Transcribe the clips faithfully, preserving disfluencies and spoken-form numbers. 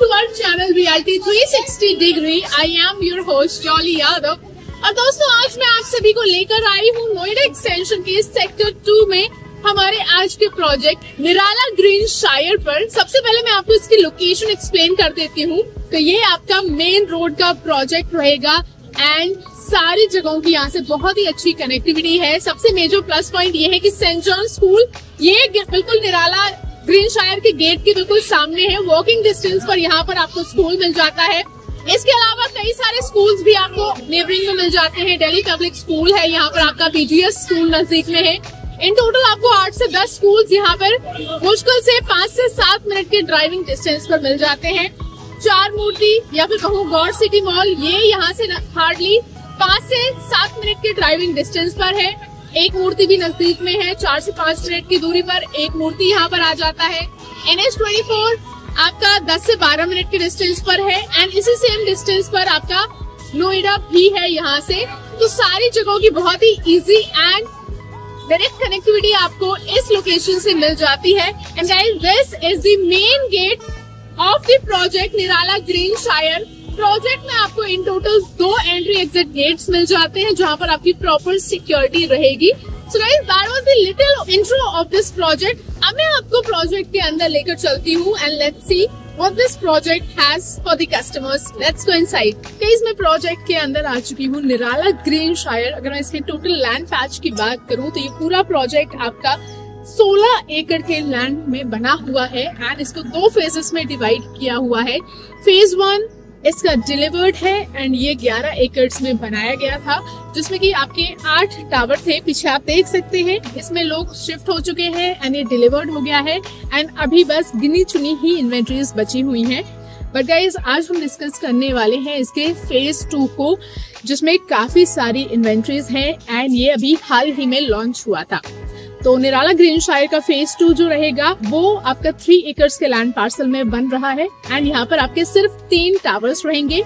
to our channel Realty three sixty Degree. I am your host Jolly Yadav. और दोस्तों आज मैं आप सभी को लेकर आई हूँ नोएडा एक्सटेंशन के सेक्टर टू में हमारे आज के प्रोजेक्ट निराला ग्रीन शायर पर। सबसे पहले मैं आपको इसकी लोकेशन एक्सप्लेन कर देती हूँ। तो ये आपका मेन रोड का प्रोजेक्ट रहेगा एंड सारी जगहों की यहाँ से बहुत ही अच्छी कनेक्टिविटी है। सबसे मेजर प्लस पॉइंट ये है कि सेंट जॉन स्कूल ये बिल्कुल निराला ग्रीन शायर के गेट के बिल्कुल सामने है, वॉकिंग डिस्टेंस पर यहाँ पर आपको स्कूल मिल जाता है। इसके अलावा कई सारे स्कूल्स भी आपको नेबरिंग में मिल जाते हैं। दिल्ली पब्लिक स्कूल है, यहाँ पर आपका बीजीएस स्कूल नजदीक में है। इन टोटल आपको आठ से दस स्कूल्स यहाँ पर मुश्किल से पाँच से सात मिनट के ड्राइविंग डिस्टेंस पर मिल जाते हैं। चार मूर्ति या फिर कहूँ गौर सिटी मॉल ये यहाँ से हार्डली पाँच से सात मिनट के ड्राइविंग डिस्टेंस पर है। एक मूर्ति भी नजदीक में है, चार से पाँच मिनट की दूरी पर एक मूर्ति यहाँ पर आ जाता है। एनएच ट्वेंटी फोर आपका दस से बारह मिनट के डिस्टेंस पर है एंड इसी सेम डिस्टेंस पर आपका नोएडा भी है यहाँ से। तो सारी जगहों की बहुत ही इजी एंड डायरेक्ट कनेक्टिविटी आपको इस लोकेशन से मिल जाती है। And guys this is the main gate of the project Nirala green शायर। प्रोजेक्ट में आपको इन टोटल दो एंट्री एग्जिट गेट्स मिल जाते हैं जहां पर आपकी प्रॉपर सिक्योरिटी रहेगी। So guys that was the little intro of this project. अब मैं आपको प्रोजेक्ट के अंदर लेकर चलती हूँ and let's see what this project has for the customers. Let's go inside. Guys मैं प्रोजेक्ट के अंदर आ चुकी हूँ निराला ग्रीन शायर। अगर मैं इसके टोटल लैंड पैच की बात करूँ तो ये पूरा प्रोजेक्ट आपका सोलह एकड़ के लैंड में बना हुआ है एंड इसको दो फेजेस में डिवाइड किया हुआ है। फेज वन इसका डिलीवर्ड है एंड ये ग्यारह एकर्स में बनाया गया था जिसमें कि आपके आठ टावर थे, पीछे आप देख सकते हैं। इसमें लोग शिफ्ट हो चुके हैं एंड ये डिलीवर्ड हो गया है एंड अभी बस गिनी चुनी ही इन्वेंट्रीज बची हुई हैं। बट गाइस आज हम डिस्कस करने वाले हैं इसके फेज टू को जिसमें काफी सारी इन्वेंट्रीज हैं एंड ये अभी हाल ही में लॉन्च हुआ था। तो निराला ग्रीन शायर का फेज टू जो रहेगा वो आपका थ्री एकर्स के लैंड पार्सल में बन रहा है एंड यहाँ पर आपके सिर्फ तीन टावर्स रहेंगे।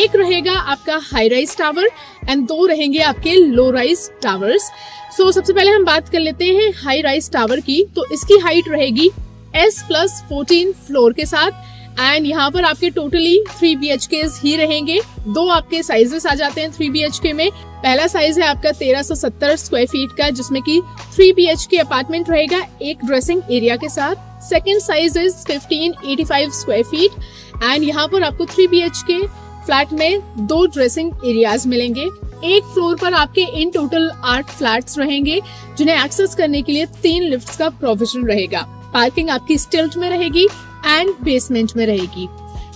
एक रहेगा आपका हाई राइज टावर एंड दो रहेंगे आपके लो राइज टावर्स। सो सबसे पहले हम बात कर लेते हैं हाई राइज टावर की। तो इसकी हाइट रहेगी एस प्लस फोर्टीन फ्लोर के साथ एंड यहाँ पर आपके टोटली थ्री बी एच के ही रहेंगे। दो आपके साइजेस आ जाते हैं थ्री बी एच के में। पहला साइज है आपका तेरह सौ सत्तर स्क्वायर फीट का जिसमें कि थ्री बीएचके अपार्टमेंट रहेगा एक ड्रेसिंग एरिया के साथ। सेकंड साइज इज पंद्रह सौ पचासी स्क्वायर फीट एंड यहाँ पर आपको थ्री बीएचके फ्लैट में दो ड्रेसिंग एरियाज मिलेंगे। एक फ्लोर पर आपके इन टोटल आठ फ्लैट्स रहेंगे जिन्हें एक्सेस करने के लिए तीन लिफ्ट्स का प्रोविजन रहेगा। पार्किंग आपकी स्टिल्ट में रहेगी एंड बेसमेंट में रहेगी।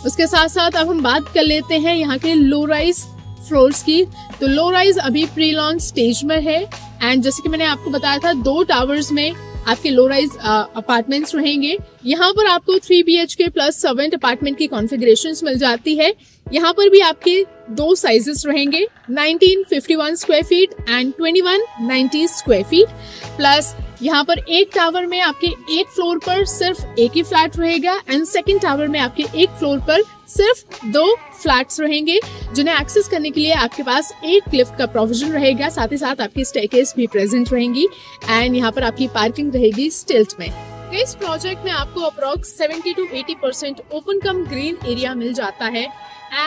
उसके साथ साथ अब हम बात कर लेते हैं यहाँ के लो राइज फ्लोर्स की। तो लो राइज अभी प्री लॉन्च स्टेज में है एंड जैसे कि मैंने आपको बताया था दो टावर्स में आपके लो राइज अपार्टमेंट्स रहेंगे। यहाँ पर आपको three BHK plus servant apartment की कॉन्फ़िगरेशंस मिल जाती है। यहाँ पर भी आपके दो साइजेस रहेंगे nineteen fifty one square feet and twenty one ninety square feet. Plus यहाँ पर एक टावर में आपके एक फ्लोर पर सिर्फ एक ही फ्लैट रहेगा एंड सेकेंड टावर में आपके एक फ्लोर पर सिर्फ दो फ्लैट्स रहेंगे जिन्हें एक्सेस करने के लिए आपके पास एक लिफ्ट का प्रोविजन रहेगा। साथ ही साथ आपकी स्टेयरकेस भी प्रेजेंट रहेंगी एंड यहाँ पर आपकी पार्किंग रहेगी स्टिल्ट में। इस प्रोजेक्ट में आपको approx seventy to eighty percent open cum green area मिल जाता है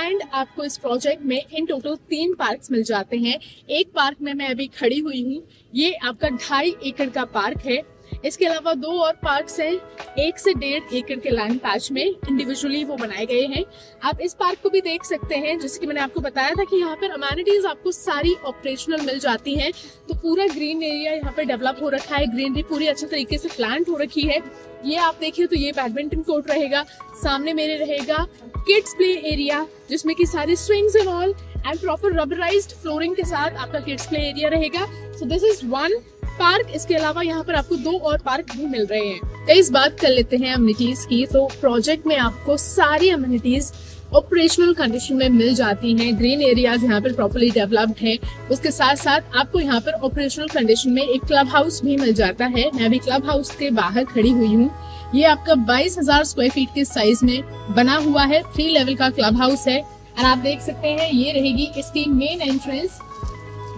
एंड आपको इस प्रोजेक्ट में इन टोटल तीन पार्क्स मिल जाते हैं। एक पार्क में मैं अभी खड़ी हुई हूँ, ये आपका ढाई एकड़ का पार्क है। इसके अलावा दो और पार्क्स हैं एक से डेढ़ एकड़ के लैंड पैच में, इंडिविजुअली वो बनाए गए हैं। आप इस पार्क को भी देख सकते हैं। जैसे कि मैंने आपको बताया था कि यहाँ पर अमेनिटीज आपको सारी ऑपरेशनल मिल जाती हैं। तो पूरा ग्रीन एरिया यहाँ पर डेवलप हो रखा है, ग्रीनरी पूरी अच्छे तरीके से प्लांट हो रखी है। ये आप देखिए तो ये बैडमिंटन कोर्ट रहेगा, सामने मेरे रहेगा किड्स प्ले एरिया जिसमें कि सारे swings and all and proper rubberised flooring के साथ आपका किड्स प्ले एरिया रहेगा। So this is one park. इसके अलावा यहाँ पर आपको दो और पार्क भी मिल रहे हैं। तो इस बात कर लेते हैं अमेनिटीज की। तो प्रोजेक्ट में आपको सारी अमेनिटीज ऑपरेशनल कंडीशन में मिल जाती हैं। ग्रीन एरियाज यहाँ पर प्रॉपर्ली डेवलप्ड हैं। उसके साथ साथ आपको यहाँ पर ऑपरेशनल कंडीशन में एक क्लब हाउस भी मिल जाता है। मैं अभी क्लब हाउस के बाहर खड़ी हुई हूँ। ये आपका बाईस हजार स्क्वायर फीट के साइज में बना हुआ है, थ्री लेवल का क्लब हाउस है और आप देख सकते हैं ये रहेगी इसकी मेन एंट्रेंस।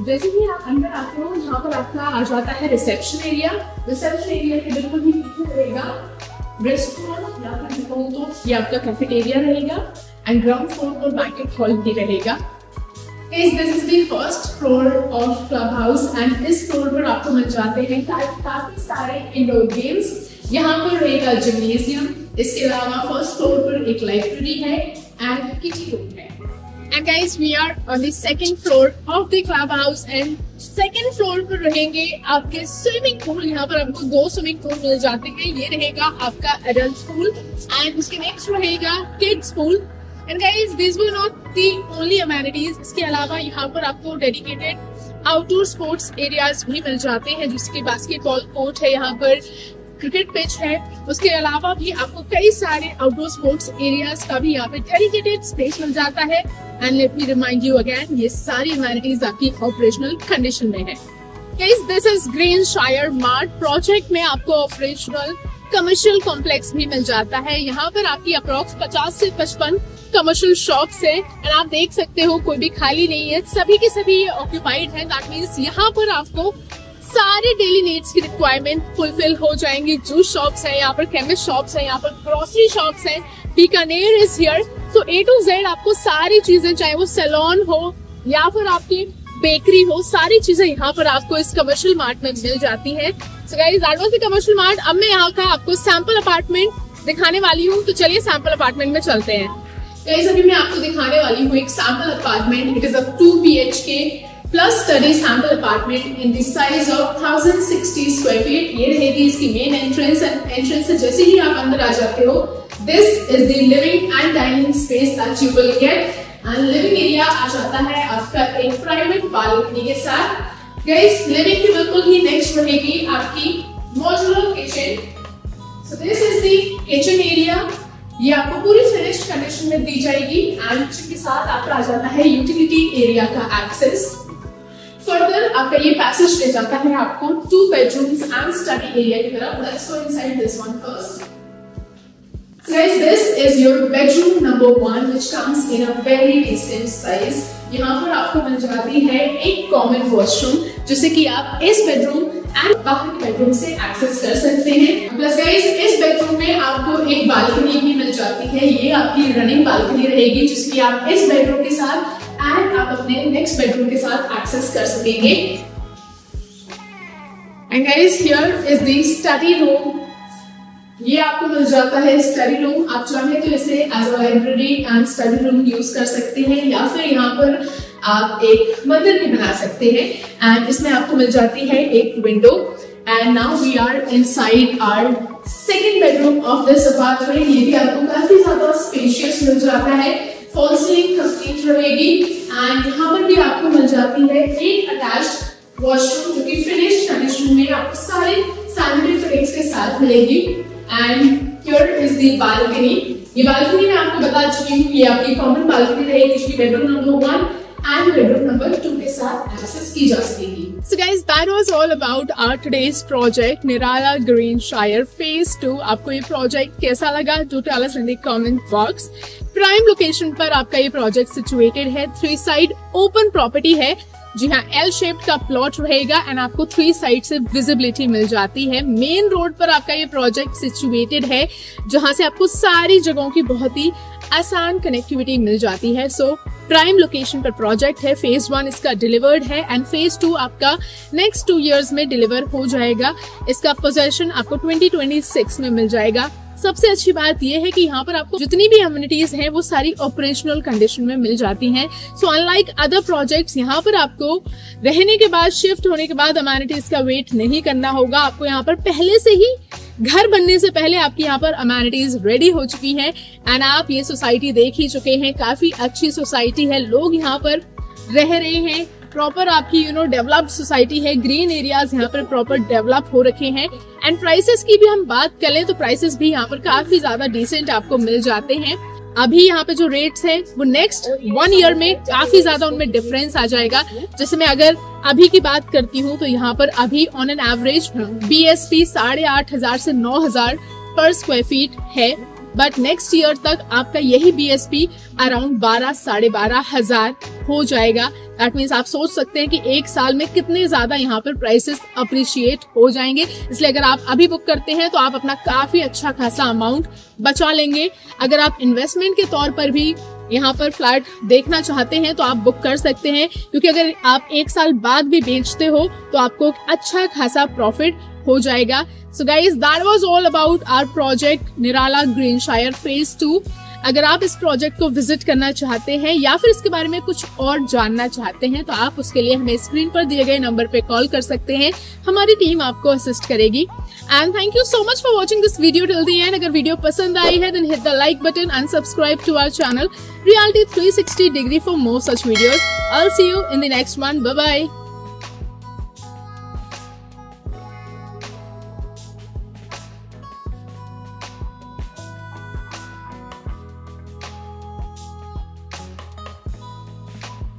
जैसे कि आप अंदर आते हो यहाँ पर आपका आ जाता है रिसेप्शन एरिया। रिसेप्शन एरिया के बिल्कुल भी पीछे रहेगा रेस्टोरेंट या फिर कहूँ तो ये आपका कैफेटेरिया रहेगा एंड ग्राउंड फ्लोर पर बैंकेट हॉल भी रहेगा। इस this is the first floor of club house and इस फ्लोर पर आपको मिल जाते हैं काफी सारे इंडोर गेम्स। यहाँ पर रहेगा जिम्नेशियम, इसके अलावा फर्स्ट फ्लोर पर एक लाइब्रेरी है एंड किटी रूम है। And guys, we are on the second floor of the clubhouse and second floor पर रहेंगे आपके स्विमिंग पूल। यहाँ पर आपको दो स्विमिंग पूल मिल जाते हैं। ये रहेगा आपका एडल्ट पूल एंड उसके नेक्स्ट रहेगा kids pool. And guys, these were not the only amenities. इसके अलावा यहाँ पर आपको डेडिकेटेड आउटडोर स्पोर्ट्स एरियाज भी मिल जाते हैं, जिसके बास्केटबॉल कोर्ट है, यहाँ पर क्रिकेट पिच है, उसके अलावा भी आपको कई सारे आउटडोर स्पोर्ट्स एरियाज का भी यहाँ पे डेडिकेटेड स्पेस मिल जाता है। And let me remind you again, ये सारी amenities आपकी ऑपरेशनल कंडीशन में है। Guys, this is Green Shire Mart project में आपको ऑपरेशनल कमर्शियल कॉम्प्लेक्स भी मिल जाता है। यहाँ पर आपकी अप्रॉक्स पचास से पचपन कमर्शियल शॉप्स हैं एंड आप देख सकते हो कोई भी खाली नहीं है, सभी के सभी ये ऑक्यूपाइड है। दैट मीन्स यहाँ पर आपको सारे डेली नीड्स की रिक्वायरमेंट फुलफिल हो जाएंगे। जूस शॉप्स हैं, यहाँ पर केमिस्ट शॉप्स हैं, यहाँ पर ग्रोसरी शॉप्स हैं, Bikaner is here. So A to Z आपको सारी चीजें, चाहे वो सैलून हो या फिर आपकी बेकरी हो, सारी चीजें यहाँ पर आपको इस कमर्शियल मार्ट में मिल जाती है। So guys, that was the commercial mart. अब मैं यहाँ का आपको सैंपल अपार्टमेंट दिखाने वाली हूँ, तो चलिए सैंपल अपार्टमेंट में चलते हैं। गाइस, अभी मैं आपको दिखाने वाली हूँ एक sample apartment. It is a two B H K plus study sample apartment in the size of one thousand sixty square feet. ये रहेगी इसकी मेन एंट्रेंस एंड एंट्रेंस से जैसे ही आप अंदर आ जाते हो, this is the living and dining space that you will get. And living area आ जाता है आपका एक प्राइवेट बालकनी के साथ। गाइस, लिविंग के बिल्कुल ही नेक्स्ट रहेगी आपकी modular kitchen. So this is the kitchen area, ये आपको पूरी फिनिश्ड कंडीशन में दी जाएगी एंड इसके साथ आपका आ जाता है यूटिलिटी एरिया का एक्सेस। फर्दर आपका ये पैसेज ले जाता है आपको two bedrooms and study area की तरफ। Let's go inside this one first. So guys, this is your bedroom number one which comes in a very decent size. यहाँ पर आपको मिल जाती है एक कॉमन वॉशरूम, जिसे कि आप इस बेडरूम एंड बाहर के बेडरूम से एक्सेस कर सकते हैं। प्लस गाइस, इस बेडरूम में आपको एक बालकनी भी मिल जाती है। ये आपकी रनिंग बालकनी रहेगी, जिसकी आप इस बेडरूम के साथ एंड आप अपने नेक्स्ट बेडरूम के साथ एक्सेस कर सकेंगे। And guys, here is the study room. ये आपको मिल जाता है स्टडी रूम। आप चाहे तो इसे as a library and study room use कर सकते हैं, या फिर यहाँ पर आप एक मंदिर भी बना सकते हैं। एंड इसमें आपको मिल जाती है एक window. And now we are inside our second bedroom of this apartment. ये भी आपको काफी ज्यादा स्पेशियस मिल जाता है, फॉल सीलिंग कंप्लीट रहेगी एंड यहाँ पर भी आपको मिल जाती है एक अटैच्ड वॉशरूम, जो कि फिनिश्ड कंडीशन में आपको सारे सैनिटरी फिटिंग्स के साथ मिलेगी। And here is the balcony. ये बालकनी मैं आपको बता चुकी हूँ, ये आपकी कॉमन बालकनी रहेगी, जिसकी bedroom number one and bedroom number two के साथ access की जा सकेगी। So guys, that was all about our today's project, Nirala Green Shire Phase Two। आपको ये project कैसा लगा? Do tell us in the comment box। Prime location पर आपका ये project situated है, three side open property है। जी हाँ, एल शेप का प्लॉट रहेगा एंड आपको थ्री साइड से विजिबिलिटी मिल जाती है। मेन रोड पर आपका ये प्रोजेक्ट सिचुएटेड है, जहां से आपको सारी जगहों की बहुत ही आसान कनेक्टिविटी मिल जाती है। सो प्राइम लोकेशन पर प्रोजेक्ट है। फेज वन इसका डिलीवर्ड है एंड फेज टू आपका नेक्स्ट टू इयर्स में डिलीवर हो जाएगा। इसका पोजेशन आपको ट्वेंटी ट्वेंटी सिक्स में मिल जाएगा। सबसे अच्छी बात यह है कि यहाँ पर आपको जितनी भी एमिनिटीज हैं वो सारी ऑपरेशनल कंडीशन में मिल जाती हैं। सो अनलाइक अदर प्रोजेक्ट्स, यहाँ पर आपको रहने के बाद, शिफ्ट होने के बाद एमिनिटीज का वेट नहीं करना होगा। आपको यहाँ पर पहले से ही, घर बनने से पहले आपकी यहाँ पर अमेनिटीज रेडी हो चुकी हैं। एंड आप ये सोसाइटी देख ही चुके हैं, काफी अच्छी सोसाइटी है, लोग यहाँ पर रह रहे हैं। प्रॉपर आपकी यू नो डेवलप्ड सोसाइटी है, ग्रीन एरियाज यहाँ पर प्रॉपर डेवलप हो रखे हैं। एंड प्राइसेस की भी हम बात कर लें तो प्राइसेस भी यहाँ पर काफी ज्यादा डिसेंट आपको मिल जाते हैं। अभी यहाँ पे जो रेट्स हैं वो नेक्स्ट वन ईयर में काफी ज्यादा उनमें डिफरेंस आ जाएगा। जैसे मैं अगर अभी की बात करती हूँ तो यहाँ पर अभी on an average B S P साढ़े आठ हजार से नौ हजार पर स्क्वायर फीट है। बट नेक्स्ट ईयर तक आपका यही बी एस पी अराउंड बारह साढ़े बारह हजार हो जाएगा। दैट मीन्स आप सोच सकते हैं कि एक साल में कितने ज्यादा यहाँ पर प्राइसेस अप्रिशिएट हो जाएंगे। इसलिए अगर आप अभी बुक करते हैं तो आप अपना काफी अच्छा खासा अमाउंट बचा लेंगे। अगर आप इन्वेस्टमेंट के तौर पर भी यहाँ पर फ्लैट देखना चाहते हैं तो आप बुक कर सकते हैं, क्योंकि अगर आप एक साल बाद भी बेचते हो तो आपको अच्छा खासा प्रॉफिट हो जाएगा। So guys, that was all about our project Nirala green Shire phase two. अगर आप इस प्रोजेक्ट को विजिट करना चाहते हैं या फिर इसके बारे में कुछ और जानना चाहते हैं तो आप उसके लिए हमें स्क्रीन पर दिए गए नंबर पे कॉल कर सकते हैं। हमारी टीम आपको असिस्ट करेगी। And thank you so much for watching this video till the end. अगर वीडियो पसंद आई है then hit the like button and subscribe to our channel realty three sixty degree for more such videos. I will see you in the next one. Bye bye.